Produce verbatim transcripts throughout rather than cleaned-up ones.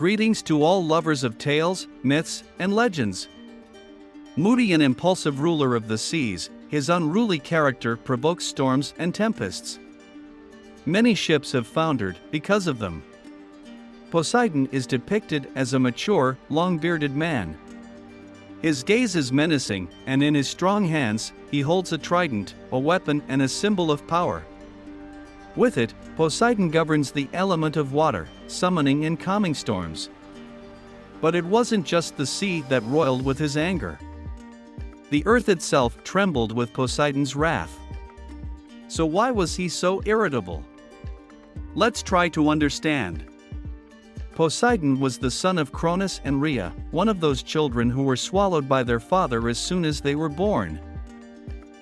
Greetings to all lovers of tales, myths, and legends. Moody and impulsive ruler of the seas, his unruly character provokes storms and tempests. Many ships have foundered because of them. Poseidon is depicted as a mature, long-bearded man. His gaze is menacing, and in his strong hands, he holds a trident, a weapon and a symbol of power. With it, Poseidon governs the element of water, summoning and calming storms. But it wasn't just the sea that roiled with his anger. The earth itself trembled with Poseidon's wrath. So why was he so irritable? Let's try to understand. Poseidon was the son of Cronus and Rhea, one of those children who were swallowed by their father as soon as they were born.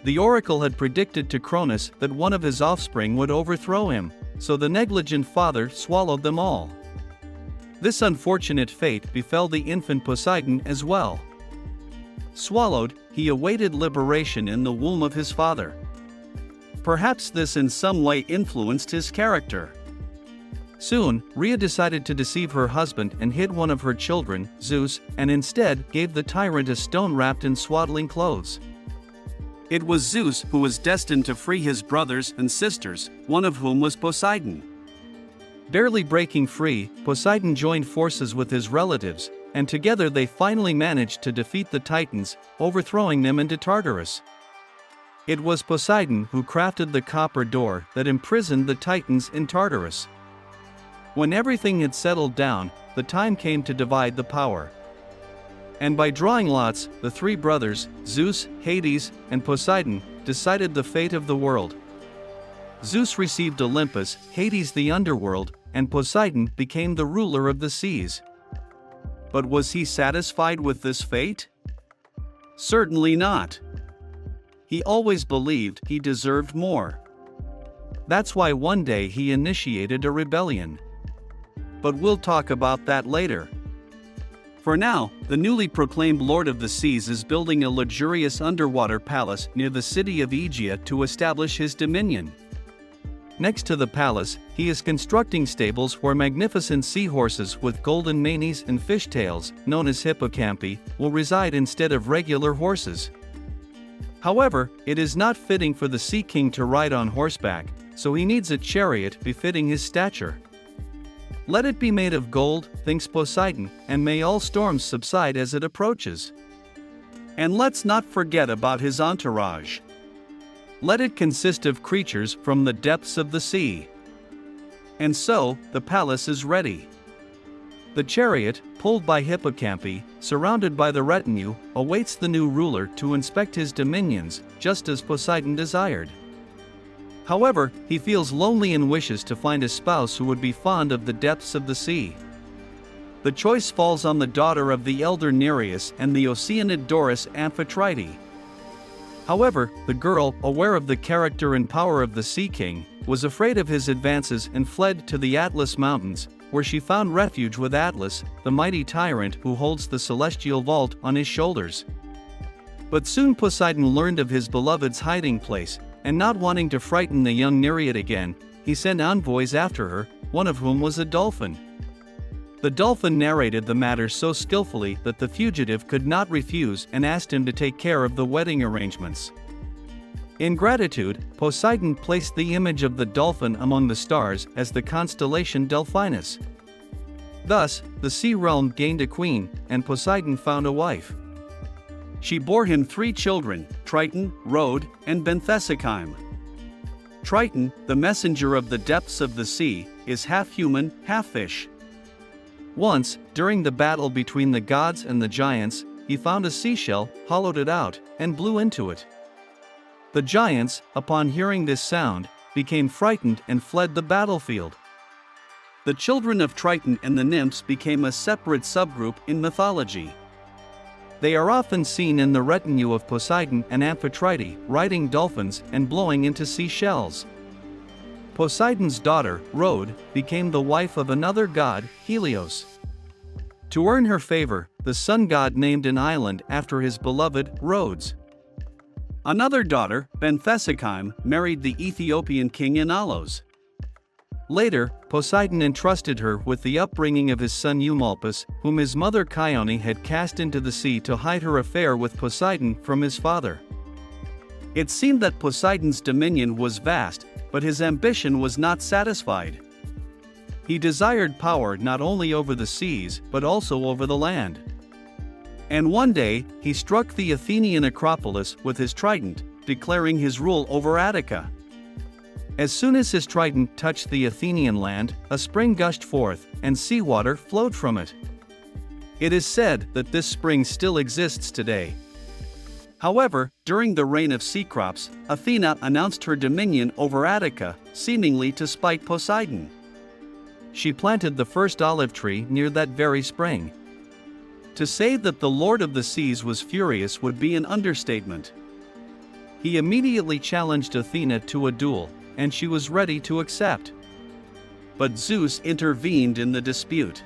The oracle had predicted to Cronus that one of his offspring would overthrow him, so the negligent father swallowed them all. This unfortunate fate befell the infant Poseidon as well. Swallowed, he awaited liberation in the womb of his father. Perhaps this in some way influenced his character. Soon, Rhea decided to deceive her husband and hid one of her children, Zeus, and instead gave the tyrant a stone wrapped in swaddling clothes. It was Zeus who was destined to free his brothers and sisters, one of whom was Poseidon. Barely breaking free, Poseidon joined forces with his relatives, and together they finally managed to defeat the Titans, overthrowing them into Tartarus. It was Poseidon who crafted the copper door that imprisoned the Titans in Tartarus. When everything had settled down, the time came to divide the power. And by drawing lots, the three brothers, Zeus, Hades, and Poseidon, decided the fate of the world. Zeus received Olympus, Hades the underworld, and Poseidon became the ruler of the seas. But was he satisfied with this fate? Certainly not. He always believed he deserved more. That's why one day he initiated a rebellion. But we'll talk about that later. For now, the newly proclaimed Lord of the Seas is building a luxurious underwater palace near the city of Aegea to establish his dominion. Next to the palace, he is constructing stables where magnificent seahorses with golden manes and fishtails, known as hippocampi, will reside instead of regular horses. However, it is not fitting for the Sea King to ride on horseback, so he needs a chariot befitting his stature. Let it be made of gold, thinks Poseidon, and may all storms subside as it approaches. And let's not forget about his entourage. Let it consist of creatures from the depths of the sea. And so, the palace is ready. The chariot, pulled by hippocampi, surrounded by the retinue, awaits the new ruler to inspect his dominions, just as Poseidon desired. However, he feels lonely and wishes to find a spouse who would be fond of the depths of the sea. The choice falls on the daughter of the elder Nereus and the Oceanid Doris, Amphitrite. However, the girl, aware of the character and power of the Sea King, was afraid of his advances and fled to the Atlas mountains, where she found refuge with Atlas, the mighty tyrant who holds the celestial vault on his shoulders. But soon Poseidon learned of his beloved's hiding place, and not wanting to frighten the young Nereid again, he sent envoys after her, one of whom was a dolphin. The dolphin narrated the matter so skillfully that the fugitive could not refuse and asked him to take care of the wedding arrangements. In gratitude, Poseidon placed the image of the dolphin among the stars as the constellation Delphinus. Thus, the sea realm gained a queen, and Poseidon found a wife. She bore him three children, Triton, Rhodes, and Benthesikyme. Triton, the messenger of the depths of the sea, is half human, half fish. Once, during the battle between the gods and the giants, he found a seashell, hollowed it out, and blew into it. The giants, upon hearing this sound, became frightened and fled the battlefield. The children of Triton and the nymphs became a separate subgroup in mythology. They are often seen in the retinue of Poseidon and Amphitrite, riding dolphins and blowing into seashells. Poseidon's daughter, Rhea, became the wife of another god, Helios. To earn her favor, the sun god named an island after his beloved, Rhodes. Another daughter, Benthesikyme, married the Ethiopian king Aeolus. Later, Poseidon entrusted her with the upbringing of his son Eumolpus, whom his mother Chione had cast into the sea to hide her affair with Poseidon from his father. It seemed that Poseidon's dominion was vast, but his ambition was not satisfied. He desired power not only over the seas but also over the land. And one day, he struck the Athenian Acropolis with his trident, declaring his rule over Attica. As soon as his trident touched the Athenian land, a spring gushed forth, and seawater flowed from it. It is said that this spring still exists today. However, during the reign of Cecrops, Athena announced her dominion over Attica, seemingly to spite Poseidon. She planted the first olive tree near that very spring. To say that the Lord of the Seas was furious would be an understatement. He immediately challenged Athena to a duel, and she was ready to accept. But Zeus intervened in the dispute.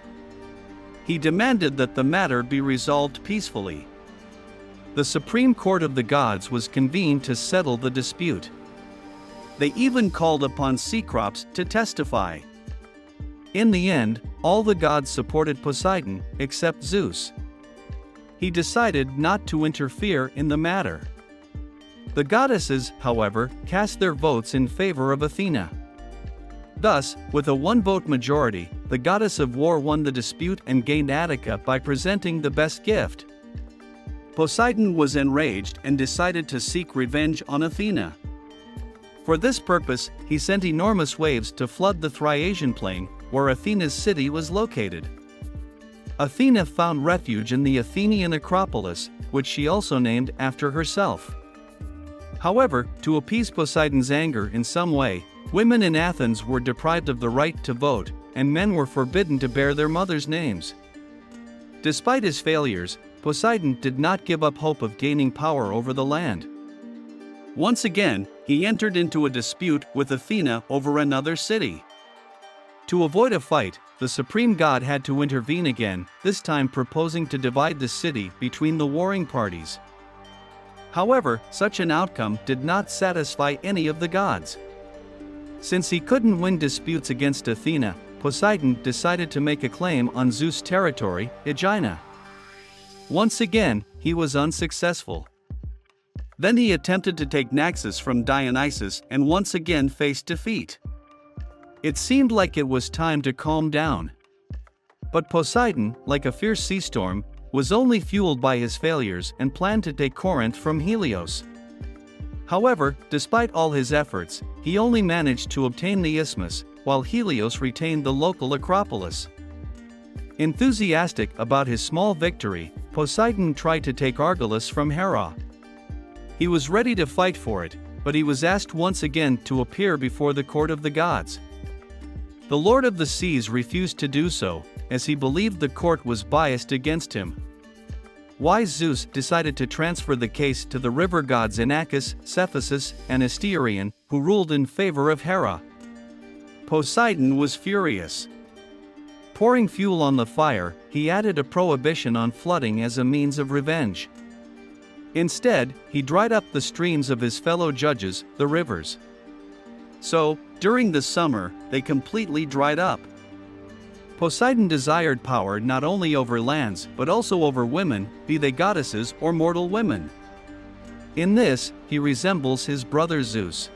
He demanded that the matter be resolved peacefully. The Supreme Court of the Gods was convened to settle the dispute. They even called upon Cecrops to testify. In the end, all the gods supported Poseidon, except Zeus. He decided not to interfere in the matter. The goddesses, however, cast their votes in favor of Athena. Thus, with a one-vote majority, the goddess of war won the dispute and gained Attica by presenting the best gift. Poseidon was enraged and decided to seek revenge on Athena. For this purpose, he sent enormous waves to flood the Thriasian plain, where Athena's city was located. Athena found refuge in the Athenian Acropolis, which she also named after herself. However, to appease Poseidon's anger in some way, women in Athens were deprived of the right to vote, and men were forbidden to bear their mothers' names. Despite his failures, Poseidon did not give up hope of gaining power over the land. Once again, he entered into a dispute with Athena over another city. To avoid a fight, the supreme god had to intervene again, this time proposing to divide the city between the warring parties. However, such an outcome did not satisfy any of the gods. Since he couldn't win disputes against Athena, Poseidon decided to make a claim on Zeus' territory, Aegina. Once again, he was unsuccessful. Then he attempted to take Naxos from Dionysus and once again faced defeat. It seemed like it was time to calm down. But Poseidon, like a fierce sea storm, was only fueled by his failures and planned to take Corinth from Helios. However, despite all his efforts, he only managed to obtain the isthmus, while Helios retained the local Acropolis. Enthusiastic about his small victory, Poseidon tried to take Argolis from Hera. He was ready to fight for it, but he was asked once again to appear before the court of the gods. The Lord of the Seas refused to do so, as he believed the court was biased against him. Wise Zeus decided to transfer the case to the river gods Inachus, Cephisus, and Asterion, who ruled in favor of Hera. Poseidon was furious. Pouring fuel on the fire, he added a prohibition on flooding as a means of revenge. Instead, he dried up the streams of his fellow judges, the rivers. So, during the summer, they completely dried up. Poseidon desired power not only over lands but also over women, be they goddesses or mortal women. In this, he resembles his brother Zeus.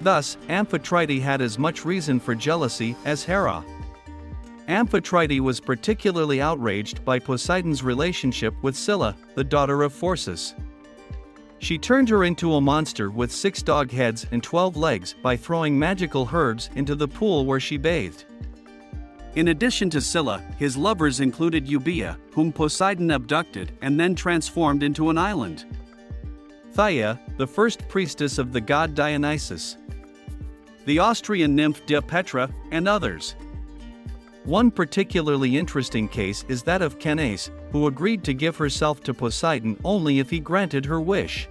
Thus, Amphitrite had as much reason for jealousy as Hera. Amphitrite was particularly outraged by Poseidon's relationship with Scylla, the daughter of Phorcys. She turned her into a monster with six dog heads and twelve legs by throwing magical herbs into the pool where she bathed. In addition to Scylla, his lovers included Euboea, whom Poseidon abducted and then transformed into an island. Thyia, the first priestess of the god Dionysus. The Austrian nymph De Petra, and others. One particularly interesting case is that of Caenis, who agreed to give herself to Poseidon only if he granted her wish.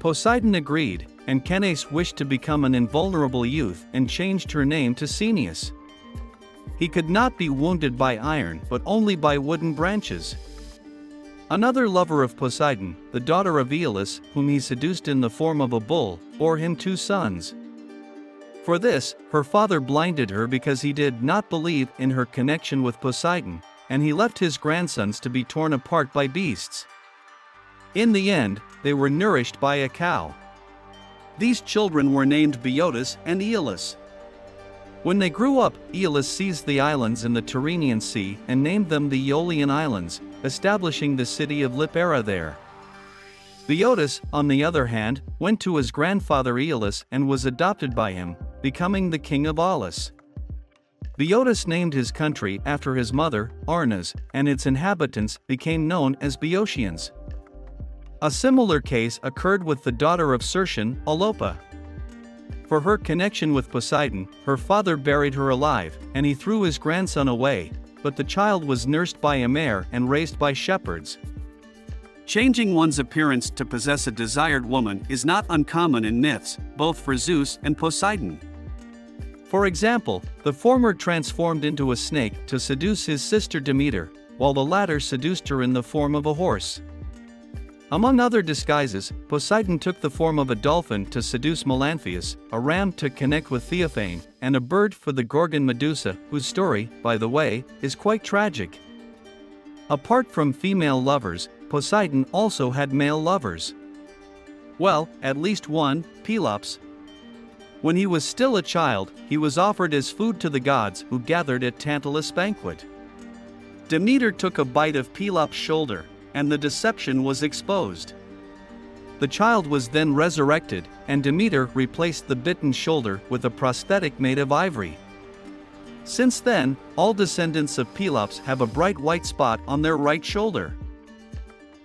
Poseidon agreed, and Caenis wished to become an invulnerable youth and changed her name to Ceneus. He could not be wounded by iron but only by wooden branches. Another lover of Poseidon, the daughter of Aeolus, whom he seduced in the form of a bull, bore him two sons. For this, her father blinded her because he did not believe in her connection with Poseidon, and he left his grandsons to be torn apart by beasts. In the end, they were nourished by a cow. These children were named Beotus and Aeolus. When they grew up, Aeolus seized the islands in the Tyrrhenian Sea and named them the Aeolian Islands, establishing the city of Lipara there. Beotus, on the other hand, went to his grandfather Aeolus and was adopted by him, becoming the king of Aulis. Beotus named his country after his mother, Arnas, and its inhabitants became known as Boeotians. A similar case occurred with the daughter of Sertion, Alopa. For her connection with Poseidon, her father buried her alive, and he threw his grandson away, but the child was nursed by a mare and raised by shepherds. Changing one's appearance to possess a desired woman is not uncommon in myths, both for Zeus and Poseidon. For example, the former transformed into a snake to seduce his sister Demeter, while the latter seduced her in the form of a horse. Among other disguises, Poseidon took the form of a dolphin to seduce Melanthius, a ram to connect with Theophane, and a bird for the Gorgon Medusa, whose story, by the way, is quite tragic. Apart from female lovers, Poseidon also had male lovers. Well, at least one, Pelops. When he was still a child, he was offered as food to the gods who gathered at Tantalus' banquet. Demeter took a bite of Pelops' shoulder, and the deception was exposed. The child was then resurrected, and Demeter replaced the bitten shoulder with a prosthetic made of ivory. Since then, all descendants of Pelops have a bright white spot on their right shoulder.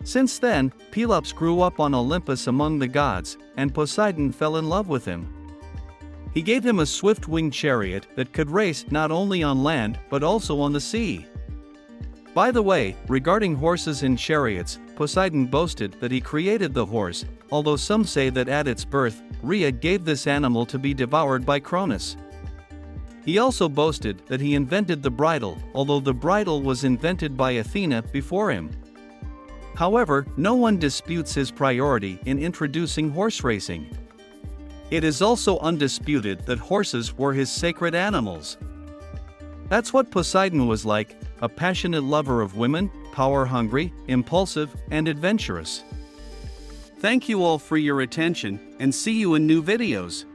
Since then, Pelops grew up on Olympus among the gods, and Poseidon fell in love with him. He gave him a swift-winged chariot that could race not only on land but also on the sea. By the way, regarding horses and chariots, Poseidon boasted that he created the horse, although some say that at its birth, Rhea gave this animal to be devoured by Cronus. He also boasted that he invented the bridle, although the bridle was invented by Athena before him. However, no one disputes his priority in introducing horse racing. It is also undisputed that horses were his sacred animals. That's what Poseidon was like, a passionate lover of women, power-hungry, impulsive, and adventurous. Thank you all for your attention, and see you in new videos.